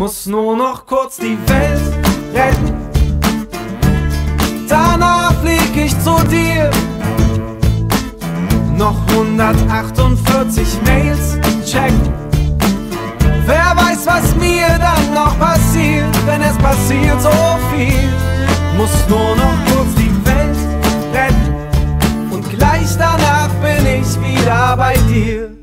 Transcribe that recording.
Muss nur noch kurz die Welt retten, danach flieg ich zu dir. Noch 148 Mails checken, wer weiß, was mir dann noch passiert, denn es passiert so viel. Muss nur noch kurz die Welt retten und gleich danach bin ich wieder bei dir.